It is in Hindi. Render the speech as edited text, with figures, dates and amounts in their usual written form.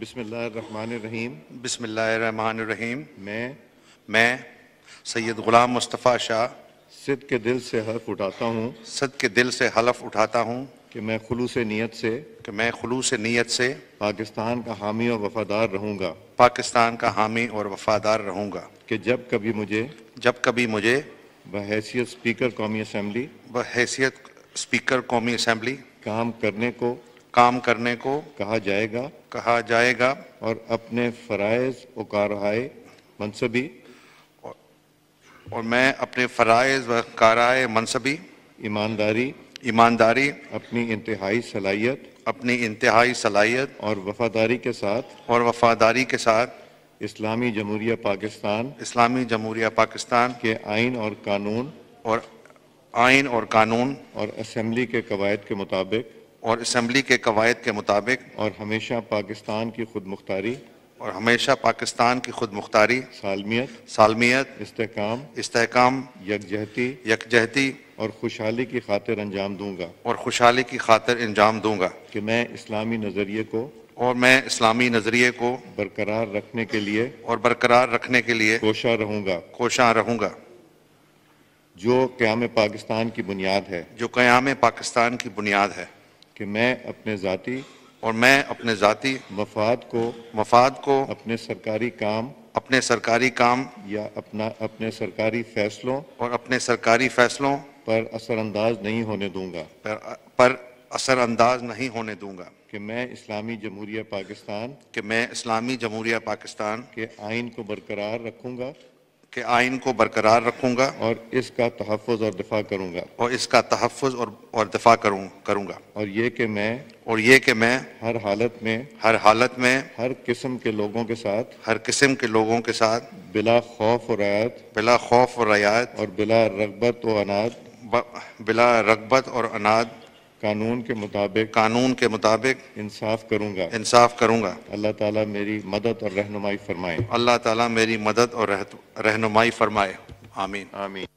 बिस्मिल्लाहिर्रहमानिर्रहीम। बिस्मिल्लाहिर्रहमानिर्रहीम। मैं सैयद ग़ुलाम मुस्तफ़ा शाह सिद्ध के दिल से हल्फ उठाता हूँ कि मैं खुलूस नीयत से पाकिस्तान का हामी और वफादार रहूँगा कि जब कभी मुझे बहैसियत स्पीकर कौमी असम्बली काम करने को कहा जाएगा और अपने फ़राइज़ व काराए मनसबी ईमानदारी अपनी इंतहाई सलाहियत और वफादारी के साथ इस्लामी जमहूरिया पाकिस्तान के आइन और कानून और असेंबली के कवायद के मुताबिक और हमेशा पाकिस्तान की खुद मुख्तारी सालमियत इस्तेहकाम यकजहती और खुशहाली की खातिर अंजाम दूंगा कि मैं इस्लामी नज़रिए को बरकरार रखने के लिए कोशा रहूँगा जो क़याम पाकिस्तान की बुनियाद है कि मैं अपने ज़ाती मफाद को अपने सरकारी काम या अपने सरकारी फैसलों पर असरअंदाज नहीं होने दूंगा कि मैं इस्लामी जमहूरिया पाकिस्तान के आइन को बरकरार रखूँगा और इसका तहफ़्फ़ुज़ और दिफ़ा करूँगा और ये कि मैं हर हालत में हर किस्म के लोगों के साथ बिला खौफ और रियायत और बिला रग़बत और अनाद कानून के मुताबिक इंसाफ करूँगा। अल्लाह ताला मेरी मदद और रहनुमाई फरमाए। आमीन।